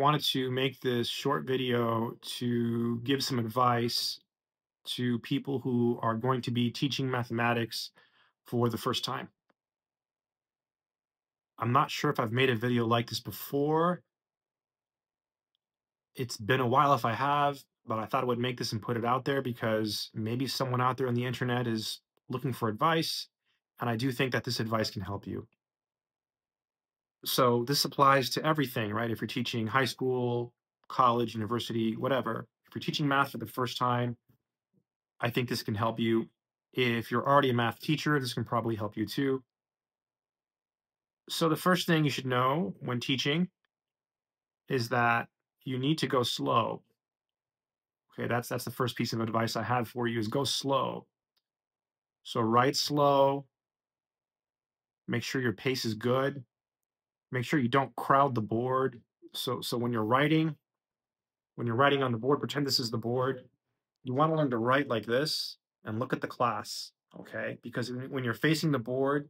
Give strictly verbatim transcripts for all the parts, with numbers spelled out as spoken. wanted to make this short video to give some advice to people who are going to be teaching mathematics for the first time. I'm not sure if I've made a video like this before. It's been a while if I have, but I thought I would make this and put it out there because maybe someone out there on the internet is looking for advice, and I do think that this advice can help you. So this applies to everything, right? If you're teaching high school, college, university, whatever. If you're teaching math for the first time, I think this can help you. If you're already a math teacher, this can probably help you too. So the first thing you should know when teaching is that you need to go slow. Okay, that's, that's the first piece of advice I have for you is go slow. So write slow. Make sure your pace is good. Make sure you don't crowd the board. So, so when you're writing, when you're writing on the board, pretend this is the board. You want to learn to write like this and look at the class, okay? Because when you're facing the board,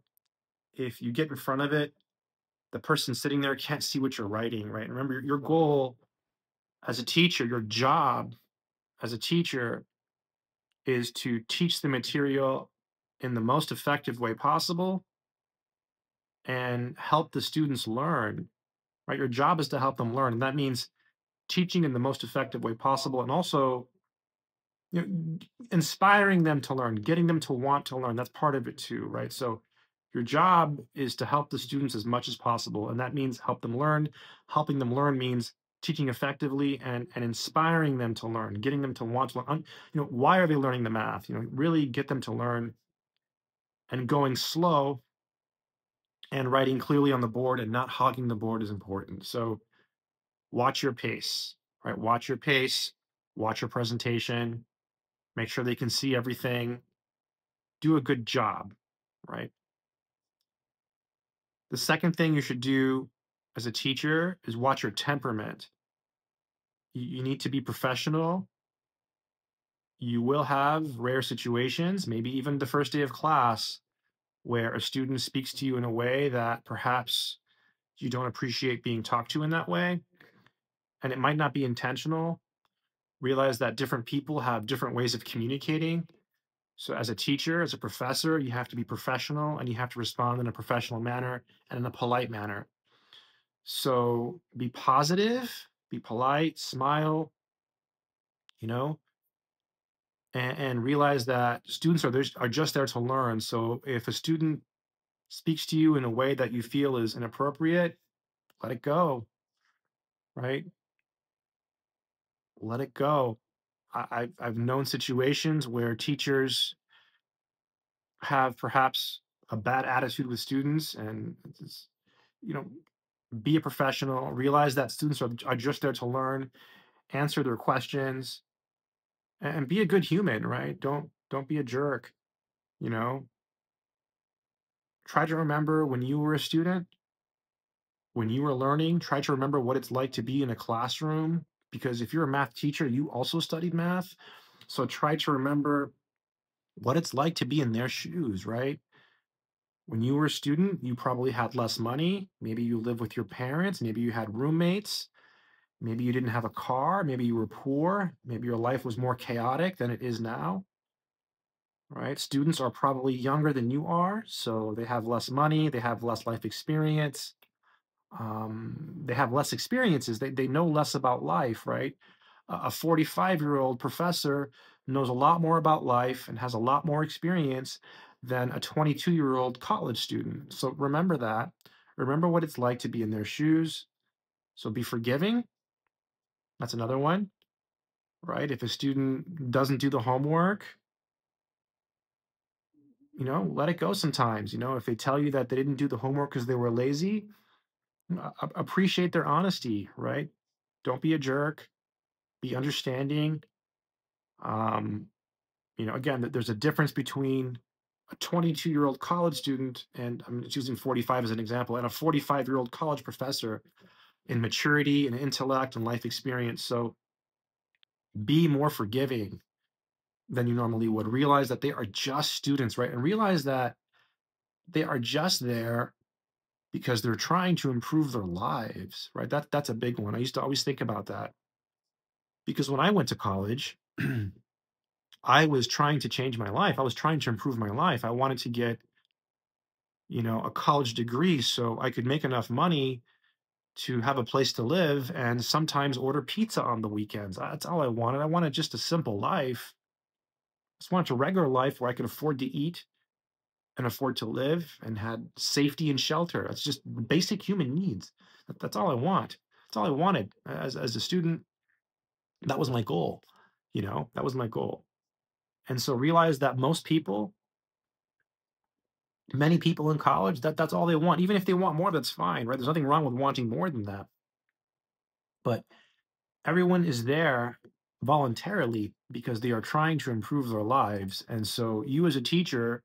if you get in front of it, the person sitting there can't see what you're writing, right? And remember, your goal as a teacher, your job as a teacher is to teach the material in the most effective way possible and help the students learn, right? Your job is to help them learn. And that means teaching in the most effective way possible and also, you know, inspiring them to learn, getting them to want to learn. That's part of it too, right? So your job is to help the students as much as possible. And that means help them learn. Helping them learn means teaching effectively and, and inspiring them to learn, getting them to want to learn. You know, why are they learning the math? You know, really get them to learn, and going slow and writing clearly on the board and not hogging the board is important. So watch your pace, right? Watch your pace, watch your presentation, make sure they can see everything, do a good job, right? The second thing you should do as a teacher is watch your temperament. You need to be professional. You will have rare situations, maybe even the first day of class, where a student speaks to you in a way that perhaps you don't appreciate being talked to in that way, and it might not be intentional. Realize that different people have different ways of communicating. So as a teacher, as a professor, you have to be professional and you have to respond in a professional manner and in a polite manner. So be positive, be polite, smile, you know, and, and realize that students are, there, are just there to learn. So if a student speaks to you in a way that you feel is inappropriate, let it go, right? Let it go. I, I've known situations where teachers have perhaps a bad attitude with students, and just, you know, be a professional, realize that students are, are just there to learn, answer their questions, and be a good human, right? Don't, don't be a jerk, you know? Try to remember when you were a student, when you were learning, try to remember what it's like to be in a classroom. Because if you're a math teacher, you also studied math. So try to remember what it's like to be in their shoes, right? When you were a student, you probably had less money. Maybe you lived with your parents. Maybe you had roommates. Maybe you didn't have a car. Maybe you were poor. Maybe your life was more chaotic than it is now, right? Students are probably younger than you are. So they have less money. They have less life experience. Um, they have less experiences. They, they know less about life, right? A forty-five-year-old professor knows a lot more about life and has a lot more experience than a twenty-two-year-old college student. So remember that. Remember what it's like to be in their shoes. So be forgiving. That's another one, right? If a student doesn't do the homework, you know, let it go sometimes. You know, if they tell you that they didn't do the homework because they were lazy, appreciate their honesty, right? Don't be a jerk. Be understanding. Um, you know, again, there's a difference between a twenty-two-year-old college student, and I'm choosing forty-five as an example, and a forty-five-year-old college professor in maturity and intellect and life experience. So be more forgiving than you normally would. Realize that they are just students, right? And realize that they are just there because they're trying to improve their lives, right? That, that's a big one. I used to always think about that. Because when I went to college, I was trying to change my life. I was trying to improve my life. I wanted to get, you know, a college degree so I could make enough money to have a place to live and sometimes order pizza on the weekends. That's all I wanted. I wanted just a simple life. I just wanted a regular life where I could afford to eat and afford to live and had safety and shelter. That's just basic human needs. That's all I want. That's all I wanted as, as a student. That was my goal, you know, that was my goal. And so realize that most people, many people in college, that that's all they want. Even if they want more, that's fine, right? There's nothing wrong with wanting more than that. But everyone is there voluntarily because they are trying to improve their lives. And so you as a teacher,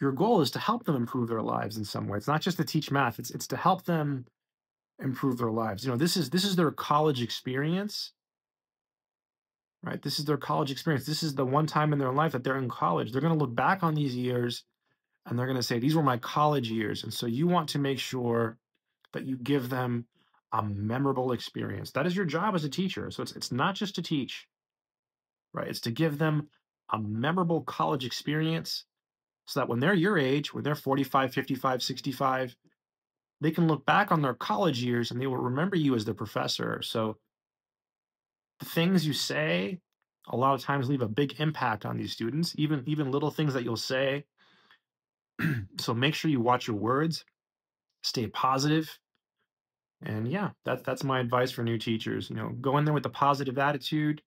your goal is to help them improve their lives in some way. It's not just to teach math. It's, it's to help them improve their lives. You know, this is, this is their college experience. Right? This is their college experience. This is the one time in their life that they're in college. They're going to look back on these years and they're going to say, these were my college years. And so you want to make sure that you give them a memorable experience. That is your job as a teacher. So it's, it's not just to teach, right? It's to give them a memorable college experience so that when they're your age, when they're forty-five, fifty-five, sixty-five, they can look back on their college years and they will remember you as their professor. So the things you say a lot of times leave a big impact on these students, even, even little things that you'll say. So make sure you watch your words, stay positive. And yeah, that, that's my advice for new teachers. You know, go in there with a positive attitude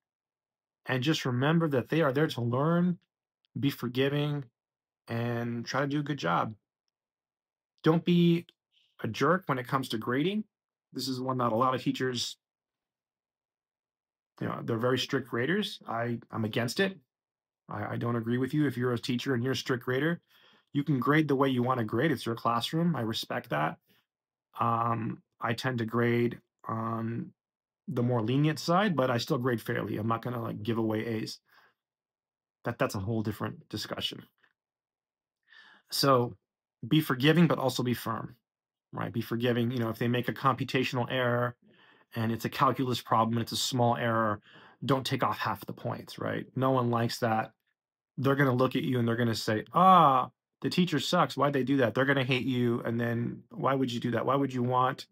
and just remember that they are there to learn, be forgiving, and try to do a good job. Don't be a jerk when it comes to grading. This is one that a lot of teachers, you know, they're very strict graders. I, I'm against it. I, I don't agree with you. If you're a teacher and you're a strict grader, you can grade the way you want to grade. It's your classroom. I respect that. Um, I tend to grade on the more lenient side, but I still grade fairly. I'm not going to like give away A's. That, that's a whole different discussion. So be forgiving, but also be firm, right? Be forgiving. You know, if they make a computational error, and it's a calculus problem, and it's a small error, don't take off half the points, right? No one likes that. They're going to look at you and they're going to say, ah, the teacher sucks. Why'd they do that? They're going to hate you. And then why would you do that? Why would you want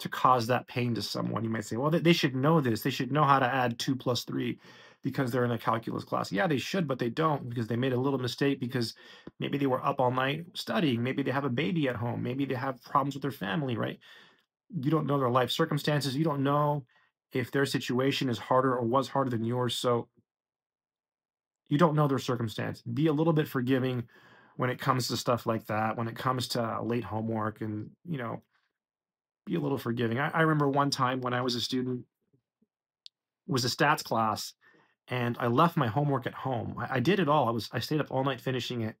to cause that pain to someone? You might say, well, they should know this. They should know how to add two plus three because they're in a calculus class. Yeah, they should, but they don't because they made a little mistake because maybe they were up all night studying. Maybe they have a baby at home. Maybe they have problems with their family, right? You don't know their life circumstances. You don't know if their situation is harder or was harder than yours. So you don't know their circumstance. Be a little bit forgiving when it comes to stuff like that, when it comes to late homework and, you know, be a little forgiving. I, I remember one time when I was a student, it was a stats class, and I left my homework at home. I, I did it all. I was I stayed up all night finishing it.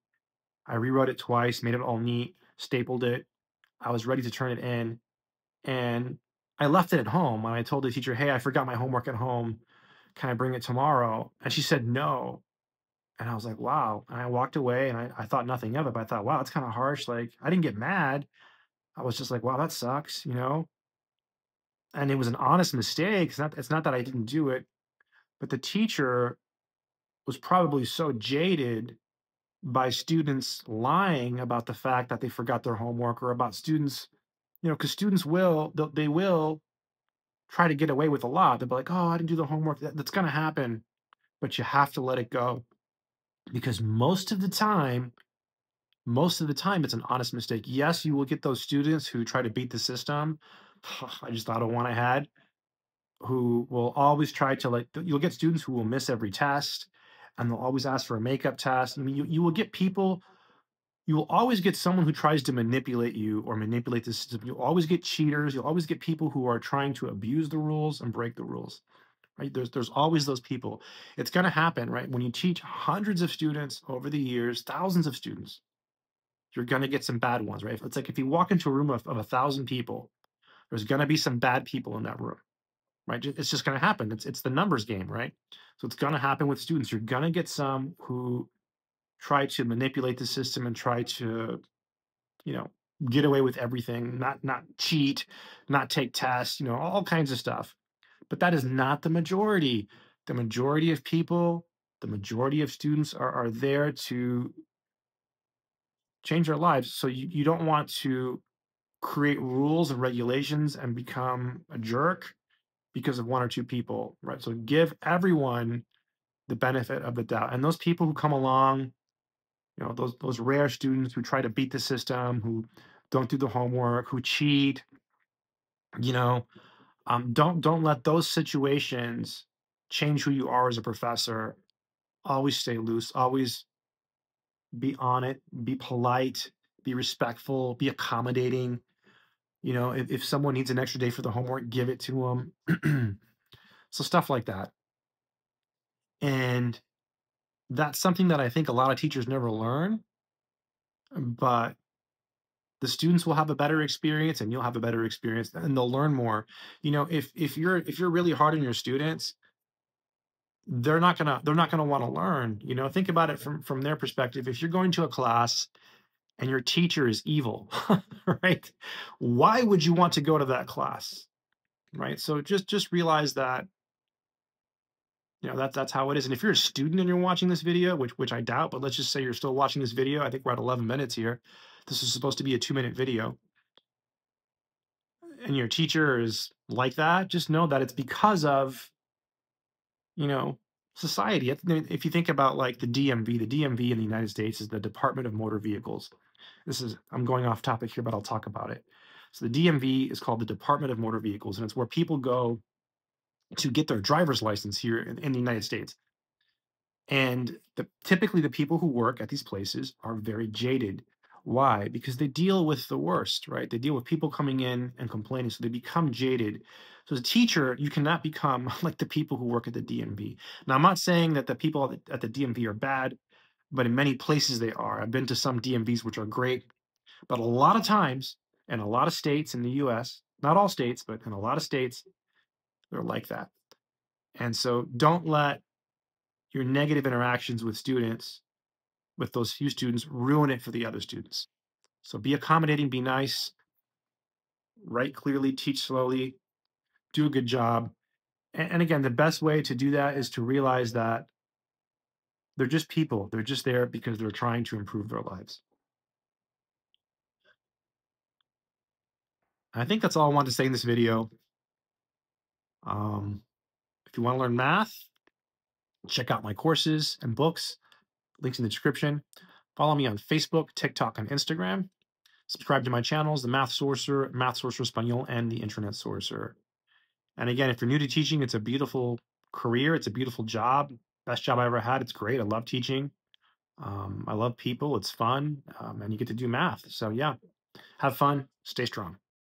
I rewrote it twice, made it all neat, stapled it. I was ready to turn it in. And I left it at home and I told the teacher, hey, I forgot my homework at home. Can I bring it tomorrow? And she said, no. And I was like, wow. And I walked away and I, I thought nothing of it, but I thought, wow, that's kind of harsh. Like, I didn't get mad. I was just like, wow, that sucks, you know? And it was an honest mistake. It's not, it's not that I didn't do it, but the teacher was probably so jaded by students lying about the fact that they forgot their homework or about students, you know, because students will, they will try to get away with a lot. They'll be like, oh, I didn't do the homework. That, that's going to happen. But you have to let it go. Because most of the time, most of the time, it's an honest mistake. Yes, you will get those students who try to beat the system. I just thought of one I had who will always try to, like, you'll get students who will miss every test and they'll always ask for a makeup test. I mean, you, you will get people. You will always get someone who tries to manipulate you or manipulate the system. You'll always get cheaters. You'll always get people who are trying to abuse the rules and break the rules, right? There's, there's always those people. It's going to happen, right? When you teach hundreds of students over the years, thousands of students, you're going to get some bad ones, right? It's like if you walk into a room of, of a thousand people, there's going to be some bad people in that room, right? It's just going to happen. It's, it's the numbers game, right? So it's going to happen with students. You're going to get some who try to manipulate the system and try to, you know, get away with everything, not not cheat, not take tests, you know, all kinds of stuff. But that is not the majority. The majority of people, the majority of students are, are there to change their lives. So you, you don't want to create rules and regulations and become a jerk because of one or two people, right? So give everyone the benefit of the doubt. And those people who come along, you know, those those rare students who try to beat the system, who don't do the homework, who cheat, you know, um, don't don't let those situations change who you are as a professor. Always stay loose. Always be on it. Be polite. Be respectful. Be accommodating. You know, if, if someone needs an extra day for the homework, give it to them. So stuff like that. And that's something that I think a lot of teachers never learn, but the students will have a better experience and you'll have a better experience and they'll learn more. You know, if if you're if you're really hard on your students, they're not gonna they're not gonna want to learn. You know, think about it from from their perspective. If you're going to a class and your teacher is evil, right? Why would you want to go to that class? Right? So just just realize that, you know, that, that's how it is. And if you're a student and you're watching this video, which which I doubt, but let's just say you're still watching this video. I think we're at eleven minutes here. This is supposed to be a two-minute video. And your teacher is like that, just know that it's because of, you know, society. If you think about like the D M V, the D M V in the United States is the Department of Motor Vehicles. This is, I'm going off topic here, but I'll talk about it. So the D M V is called the Department of Motor Vehicles, and it's where people go to get their driver's license here in, in the United States. And the, typically the people who work at these places are very jaded. Why? Because they deal with the worst, right? They deal with people coming in and complaining, so they become jaded. So as a teacher, you cannot become like the people who work at the D M V. Now, I'm not saying that the people at the D M V are bad, but in many places they are. I've been to some D M Vs which are great, but a lot of times, in a lot of states in the U S, not all states, but in a lot of states, they're like that. And so don't let your negative interactions with students, with those few students, ruin it for the other students. So be accommodating, be nice, write clearly, teach slowly, do a good job. And, and again, the best way to do that is to realize that they're just people. They're just there because they're trying to improve their lives. I think that's all I wanted to say in this video. Um, if you want to learn math, check out my courses and books, links in the description. Follow me on Facebook, TikTok, and Instagram. Subscribe to my channels, The Math Sorcerer, Math Sorcerer Español, and The Internet Sorcerer. And again, if you're new to teaching, it's a beautiful career. It's a beautiful job. Best job I ever had. It's great. I love teaching. Um, I love people. It's fun. Um, and you get to do math. So yeah, have fun. Stay strong.